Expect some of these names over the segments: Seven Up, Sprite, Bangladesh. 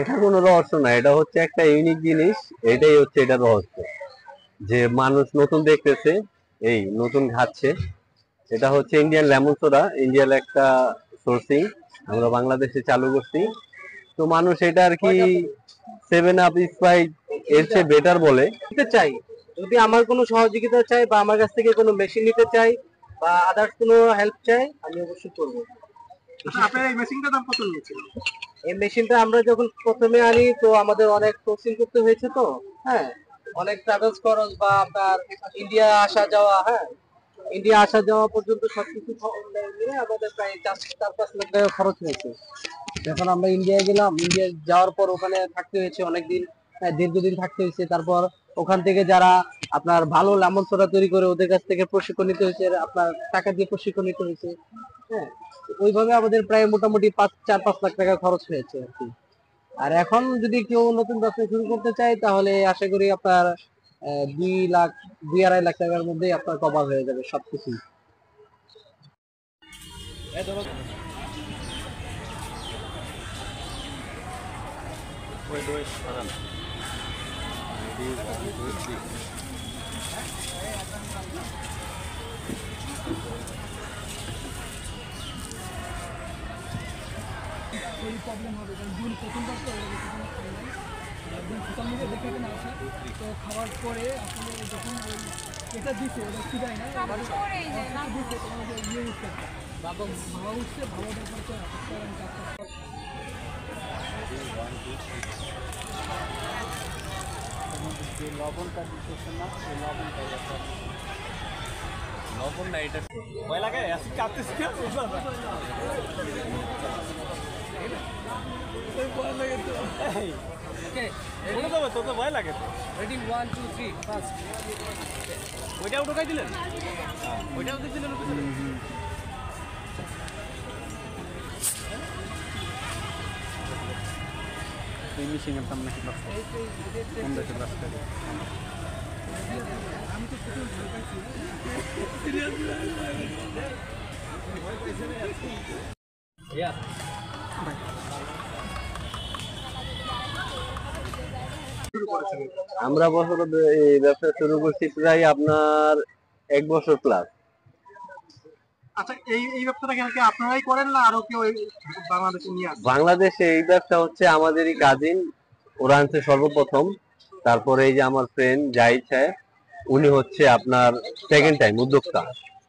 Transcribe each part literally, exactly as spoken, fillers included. এটা কোনো রহস্য না, এটা হচ্ছে একটা ইউনিক জিনিস, এটাই হচ্ছে এটা রহস্য, যে মানুষ নতুন দেখতেছে, এই নতুন খাচ্ছে। এটা হচ্ছে ইন্ডিয়ান লেমন সোডা, ইন্ডিয়ার একটা সোর্সিং আমরা বাংলাদেশে চালু করছি। তো মানুষ এটা আর কি সেভেন আপ, স্প্রাইট এর চেয়ে বেটার বলে। চাই যদি আমার কোনো সহযোগিতা চাই বা আমার কাছ থেকে কোনো মেশিন নিতে চাই বা আদার্স কোনো হেল্প চাই, আমি অবশ্যই করবো। আপনার এই মেশিনটার দাম কত নিয়েছিল? এই মেশিনটা আমরা যখন প্রথমে আনি তো আমাদের অনেক প্রসেসিং করতে হয়েছে, তো হ্যাঁ অনেক ট্রাভেলস খরচ বা আপনার ইন্ডিয়া আসা যাওয়া, হ্যাঁ ইন্ডিয়া আসা যাওয়া পর্যন্ত সবকিছু আমাদের প্রায় চার পাঁচ লাখ টাকা খরচ হয়েছে। যখন আমরা ইন্ডিয়ায় গেলাম, ইন্ডিয়া যাওয়ার পর ওখানে থাকতে হয়েছে অনেকদিন, দীর্ঘদিন থাকতে হয়েছে। তারপর ওখান থেকে যারা আপনার ভালো লেমন সোডা তৈরি করে ওদের কাছ থেকে প্রশিক্ষণ নিতে হয়েছে, আপনার টাকা দিয়ে প্রশিক্ষণ নিতে হয়েছে। হ্যাঁ ওইভাবে আমাদের প্রায় মোটামুটি পাঁচ চার পাঁচ লাখ টাকা খরচ হয়েছে আর কি। আর এখন যদি কেউ নতুন ব্যবসা শুরু করতে চায় তাহলে আশা করি আপনার দুই লাখ দুই আড়াই লাখ টাকার মধ্যে আপনার কভার হয়ে যাবে সবকিছু। প্রবলেম হবে কারণ জুন প্রথম দশটা একদম ফুটাল মুখে দেখে না আসে, তো খাওয়ার পরে আসলে যখন ওই এটা দিচ্ছে ওটা ছিটাই না দিচ্ছে, তখন ইয়ে উঠছে বাবা ভালো উঠছে, ভালো দেখার তো লবণটা দিচ্ছে না, সেই লবণটা লবণ না এটা ভয় লাগে Yeah. আমরা বছর এই ব্যবসা শুরু করছি প্রায় আপনার এক বছর প্লাস। আচ্ছা এই এই ব্যবসাটা কি আপনারাই করেন না আরো কেউ বাংলাদেশে নিয়ে আসে? বাংলাদেশে এই ব্যবসা হচ্ছে আমাদেরই কাজিন, ওরা আনছে সর্বপ্রথম। তারপরে এই যে আমার ফ্রেন্ড জাহিদ সাহেব, উনি হচ্ছে আপনার সেকেন্ড টাইম উদ্যোক্তা,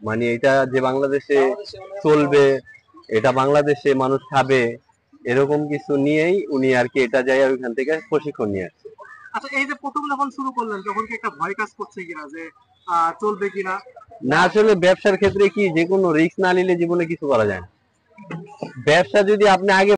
মানে এটা যে বাংলাদেশে চলবে, এটা বাংলাদেশে মানুষ খাবে, এরকম কিছু নিয়েই উনি আর কি এটা যায় ওইখান থেকে প্রশিক্ষণ নিয়ে আসছে। আচ্ছা এই যে প্রথম যখন শুরু করলেন তখন কি একটা ভয় কাজ করছে কিনা যে চলবে কিনা? না আসলে ব্যবসার ক্ষেত্রে কি যে কোনো রিস্ক না নিলে জীবনে কিছু করা যায় না। ব্যবসা যদি আপনি আগে